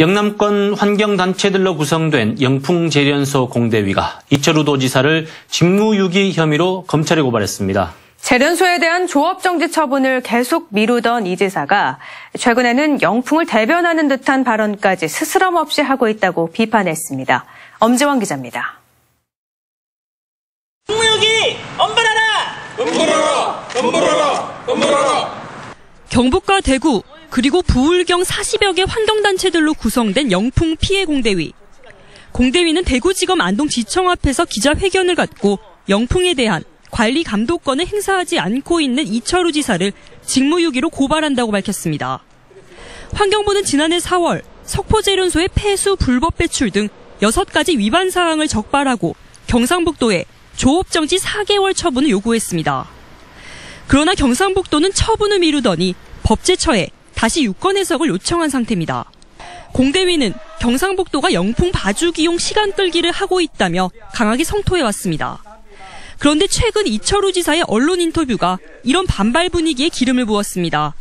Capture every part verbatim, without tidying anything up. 영남권 환경단체들로 구성된 영풍제련소 공대위가 이철우 도지사를 직무유기 혐의로 검찰에 고발했습니다. 제련소에 대한 조업정지 처분을 계속 미루던 이 지사가 최근에는 영풍을 대변하는 듯한 발언까지 스스럼 없이 하고 있다고 비판했습니다. 엄지원 기자입니다. 직무유기! 엄벌하라! 엄벌하라! 엄벌하라! 엄벌하라! 경북과 대구 그리고 부울경 사십여 개 환경단체들로 구성된 영풍피해공대위. 공대위는 대구지검 안동지청 앞에서 기자회견을 갖고 영풍에 대한 관리 감독권을 행사하지 않고 있는 이철우 지사를 직무유기로 고발한다고 밝혔습니다. 환경부는 지난해 사월 석포제련소의 폐수 불법 배출 등 여섯 가지 위반 사항을 적발하고 경상북도에 조업정지 사 개월 처분을 요구했습니다. 그러나 경상북도는 처분을 미루더니 법제처에 다시 유권 해석을 요청한 상태입니다. 공대위는 경상북도가 영풍 봐주기용 시간 끌기를 하고 있다며 강하게 성토해왔습니다. 그런데 최근 이철우 지사의 언론 인터뷰가 이런 반발 분위기에 기름을 부었습니다.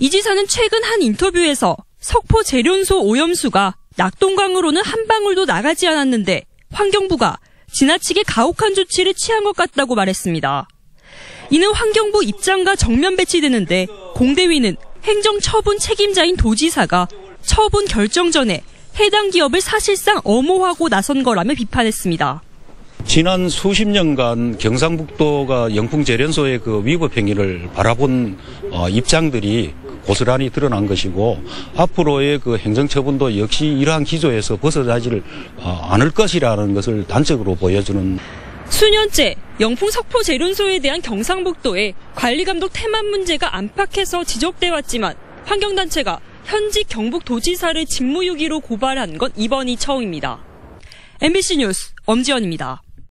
이 지사는 최근 한 인터뷰에서 석포제련소 오염수가 낙동강으로는 한 방울도 나가지 않았는데 환경부가 지나치게 가혹한 조치를 취한 것 같다고 말했습니다. 이는 환경부 입장과 정면 배치되는데 공대위는 행정처분 책임자인 도지사가 처분 결정 전에 해당 기업을 사실상 엄호하고 나선 거라며 비판했습니다. 지난 수십 년간 경상북도가 영풍제련소의 그 위법 행위를 바라본 어, 입장들이 고스란히 드러난 것이고 앞으로의 그 행정처분도 역시 이러한 기조에서 벗어나지 어, 않을 것이라는 것을 단적으로 보여주는. 수년째 영풍 석포제련소에 대한 경상북도의 관리감독 태만 문제가 안팎에서 지적돼 왔지만 환경단체가 현직 경북도지사를 직무유기로 고발한 건 이번이 처음입니다. 엠비씨 뉴스 엄지원입니다.